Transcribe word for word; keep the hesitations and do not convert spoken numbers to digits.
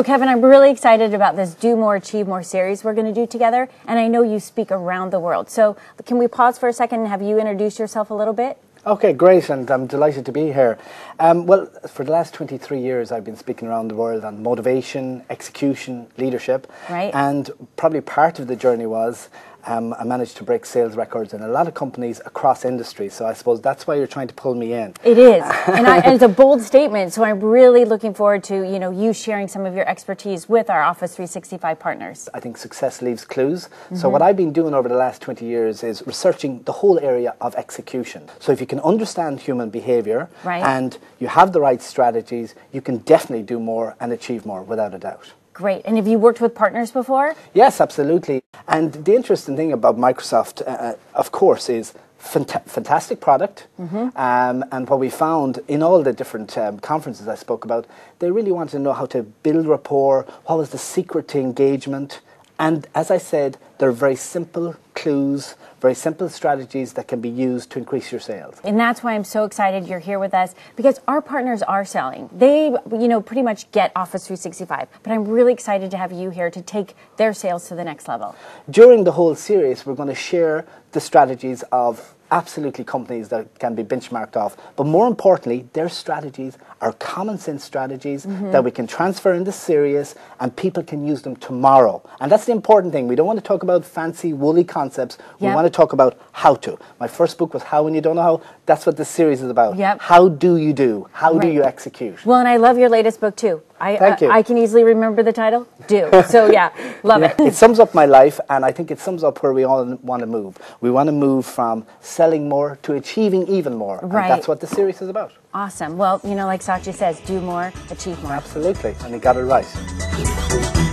So Kevin, I'm really excited about this Do More, Achieve More series we're going to do together, and I know you speak around the world. So can we pause for a second and have you introduce yourself a little bit? Okay, great, and I'm delighted to be here. Um, well, for the last twenty-three years, I've been speaking around the world on motivation, execution, leadership. Right. And probably part of the journey was um, I managed to break sales records in a lot of companies across industries. So I suppose that's why you're trying to pull me in. It is, and, I, and it's a bold statement. So I'm really looking forward to you know you sharing some of your expertise with our Office three sixty-five partners. I think success leaves clues. Mm-hmm. So what I've been doing over the last twenty years is researching the whole area of execution. So if you can understand human behavior, right, and you have the right strategies, you can definitely do more and achieve more, without a doubt. Great. And have you worked with partners before? Yes, absolutely. And the interesting thing about Microsoft, uh, of course, is Fant fantastic product, mm-hmm. um, and what we found in all the different um, conferences I spoke about, they really wanted to know how to build rapport, what was the secret to engagement, and as I said, they're very simple clues, very simple strategies that can be used to increase your sales. And that's why I'm so excited you're here with us, because our partners are selling. They, you know, pretty much get Office three sixty-five, but I'm really excited to have you here to take their sales to the next level. During the whole series, we're going to share the strategies of absolutely companies that can be benchmarked off, but more importantly, their strategies are common sense strategies, mm-hmm, that we can transfer into series, and people can use them tomorrow. And that's the important thing. We don't want to talk about fancy woolly concepts. We yep. want to talk about how to. My first book was How When You Don't Know How. That's what this series is about. Yep. How do you do? How right. do you execute? Well, and I love your latest book too. I, Thank uh, you. I can easily remember the title. Do. So yeah, love yeah. it. It sums up my life, and I think it sums up where we all want to move. We want to move from selling more to achieving even more. Right. And that's what the series is about. Awesome. Well, you know, like Sachi says, do more, achieve more. Absolutely. And you got it right.